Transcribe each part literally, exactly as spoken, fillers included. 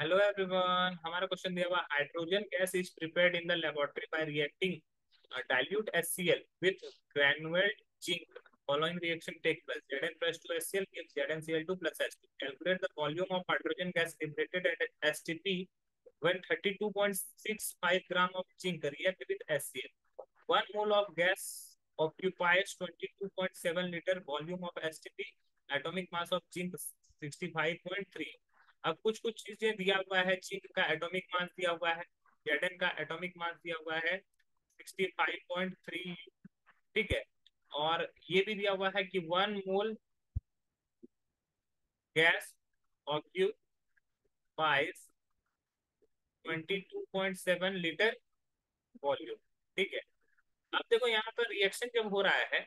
Hello everyone. हमारा question दिया हुआ hydrogen gas is prepared in the laboratory by reacting dilute HCl with granular zinc. Following reaction take place. Zn plus two HCl gives ZnCl two plus H two. Calculate the volume of hydrogen gas liberated at S T P when thirty-two point six five grams of zinc react with HCl. One mole of gas occupies twenty-two point seven liter volume of S T P. Atomic mass of zinc sixty-five point three. अब कुछ कुछ चीजें दिया हुआ है. Zinc का atomic mass दिया हुआ है. Zn का एटॉमिक मास दिया हुआ है sixty-five point three. ठीक है. और ये भी दिया हुआ है कि one mole gas occupies twenty-two point seven litre volume. ठीक है. अब देखो यहाँ पर रिएक्शन जब हो रहा है,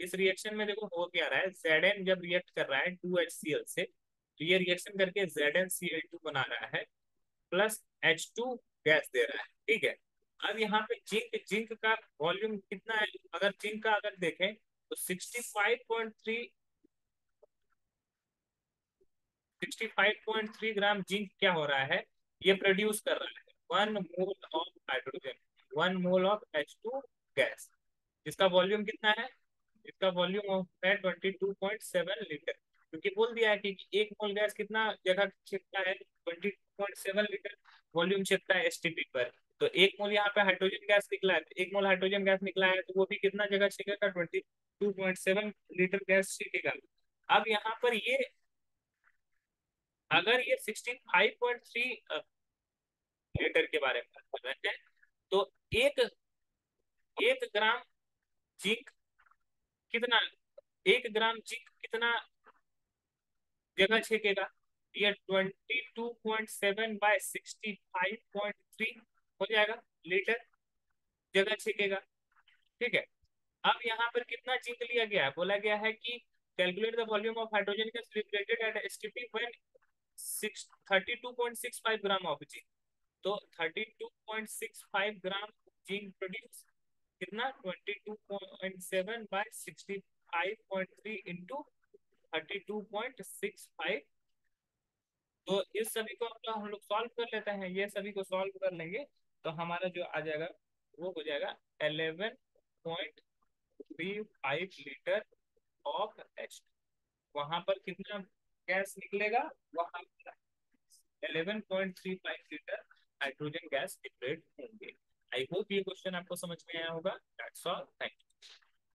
इस रिएक्शन में देखो हो क्या रहा है, Zn जब रिएक्ट कर रहा है टू एच सी एल से, तो ये रिएक्शन करके ZnCl2 बना रहा है प्लस H टू गैस दे रहा है. ठीक है. अब यहाँ पे जिंक जिंक का वॉल्यूम कितना है, अगर जिंक का अगर देखें तो sixty-five point three gram zinc क्या हो रहा है, ये प्रोड्यूस कर रहा है one mole of hydrogen, one mole of H two gas, जिसका वॉल्यूम कितना है, इसका वॉल्यूम ऑफ है twenty-two point seven लीटर, क्योंकि बोल दिया है कि एक मोल गैस कितना जगह छिपता है, twenty-two point seven litre volume छिपता है एसटीपी पर. तो एक मोल यहाँ पे हाइड्रोजन गैस निकला है, एक मोल हाइड्रोजन गैस निकला है तो वो भी कितना जगह छीकेगा, twenty-two point seven litre gas छीकेगा. अब यहाँ पर ये अगर ये sixty-five point three लीटर के बारे में बात कर रहे हैं तो एक एक ग्राम जिंक कितना एक ग्राम जिंक कितना जगह छीकेगा, ये twenty-two point seven by sixty-five point three हो जाएगा लीटर जगह छीकेगा. ठीक है. अब यहाँ पर कितना जिंक लिया गया है, बोला गया है कि calculate the volume of hydrogen gas liberated at STP when thirty-two point six five gram of zinc, तो thirty-two point six five gram zinc produce कितना twenty-two point seven by sixty-five point three into thirty-two point six five. तो इस सभी को अपना हम लोग solve कर लेते हैं, ये सभी को सॉल्व कर लेंगे तो हमारा जो आ जाएगा वो हो जाएगा eleven point three five litre of H two. वहां पर कितना गैस निकलेगा, वहां पर eleven point three five litre hydrogen gas separate होंगे. आई होप ये क्वेश्चन आपको समझ में आया होगा. That's all. Thank you.